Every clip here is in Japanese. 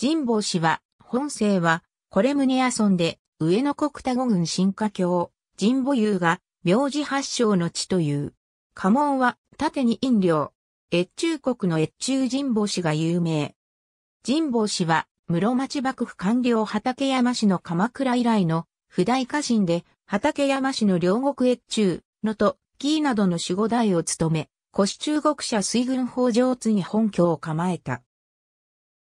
神保氏は、本姓は、これ宗屋村で、上野国田五郡新華郷、神保湯が、名字発祥の地という。家紋は、縦に飲料。越中国の越中神保氏が有名。神保氏は、室町幕府官僚畠山氏の鎌倉以来の、譜代家臣で、畠山氏の両国越中、能登、紀伊などの守護代を務め、越中国社水軍北条津に本拠を構えた。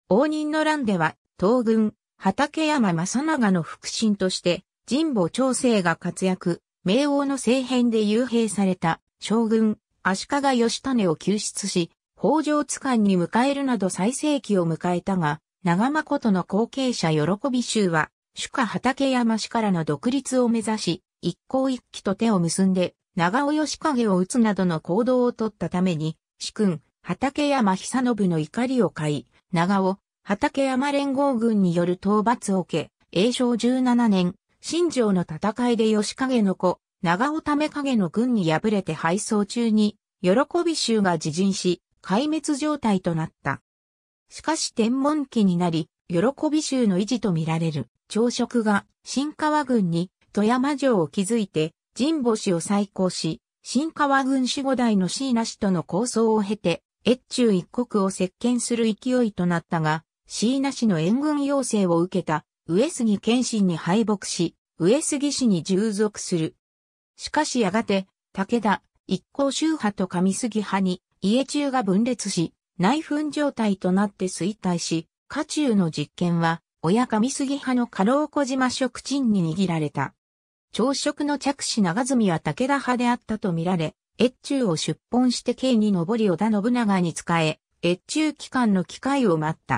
応仁の乱では、東軍、畠山正長の腹心として、神保長成が活躍、明王の政変で幽閉された、将軍、足利義胤を救出し、北条津官に迎えるなど最盛期を迎えたが、長誠の後継者喜び衆は、主家畠山氏からの独立を目指し、一向一揆と手を結んで、長尾義景を討つなどの行動をとったために、主君、畠山久信の怒りを買い、長尾、畠山連合軍による討伐を受け、永正17年、新城の戦いで義景の子、長尾為景の軍に敗れて敗走中に、喜び衆が自陣し、壊滅状態となった。しかし天文期になり、喜び衆の維持と見られる。朝食が新川軍に富山城を築いて神保氏を再興し、新川軍守護代の椎名氏との抗争を経て、越中一国を席巻する勢いとなったが、椎名氏の援軍要請を受けた上杉謙信に敗北し、上杉氏に従属する。しかしやがて、武田、一向宗派と上杉派に家中が分裂し、内紛状態となって衰退し、家中の実権は、親上杉派の家老小島職賃に握られた。朝食の嫡子長住は武田派であったと見られ、越中を出奔して京に上り織田信長に仕え、越中帰還の機会を待った。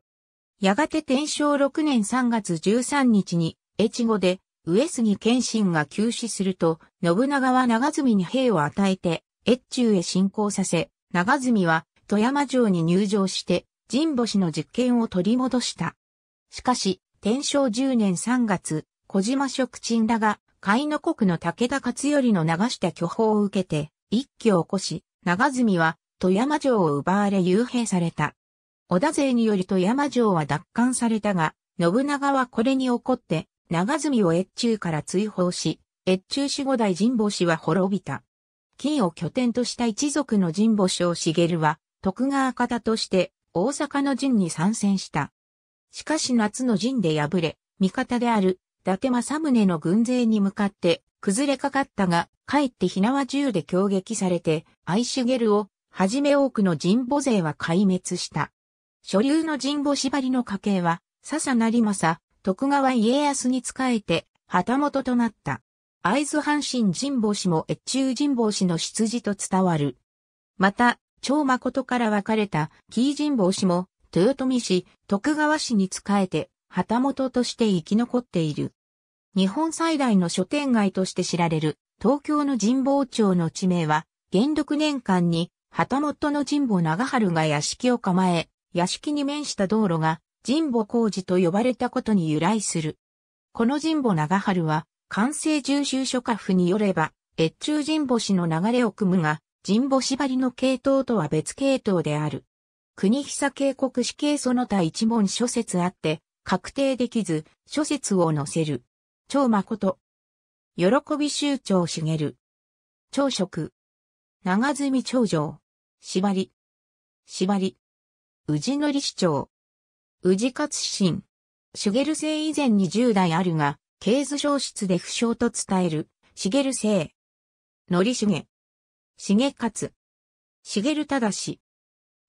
やがて天正6年3月13日に、越後で上杉謙信が急死すると、信長は長住に兵を与えて、越中へ侵攻させ、長住は富山城に入城して、神保氏の実権を取り戻した。しかし、天正10年3月、小島職賃らが、甲野国の武田勝頼の流した巨砲を受けて、一揆を起こし、長住は、富山城を奪われ幽閉された。織田勢により富山城は奪還されたが、信長はこれに怒って、長住を越中から追放し、越中守護代神保氏は滅びた。金を拠点とした一族の神保正成は、徳川方として、大阪の陣に参戦した。しかし夏の陣で敗れ、味方である伊達政宗の軍勢に向かって崩れかかったが、かえって火縄銃で攻撃されて、相茂をはじめ多くの神保勢は壊滅した。所流の神保縛りの家系は、笹成政、徳川家康に仕えて、旗本となった。会津阪神神保氏も越中神保氏の出自と伝わる。また、長誠から分かれた紀伊神保氏も、豊臣氏、徳川氏に仕えて、旗本として生き残っている。日本最大の商店街として知られる、東京の神保町の地名は、元禄年間に、旗本の神保長春が屋敷を構え、屋敷に面した道路が、神保工事と呼ばれたことに由来する。この神保長春は、寛政十州諸家譜によれば、越中神保氏の流れを組むが、神保縛りの系統とは別系統である。国久警告死刑その他一問諸説あって、確定できず、諸説を載せる。長誠。喜び衆長茂。朝食。長住長城。縛り。縛り。宇治則市長。宇治勝信。茂姓以前に10代あるが、系図消失で不詳と伝える。茂姓。則重。重勝。茂忠。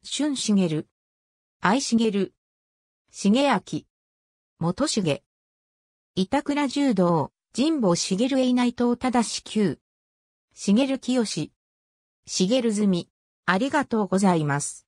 俊茂、愛茂、茂秋、元重、板倉柔道、神保茂栄内藤忠旧、茂清、茂積。ありがとうございます。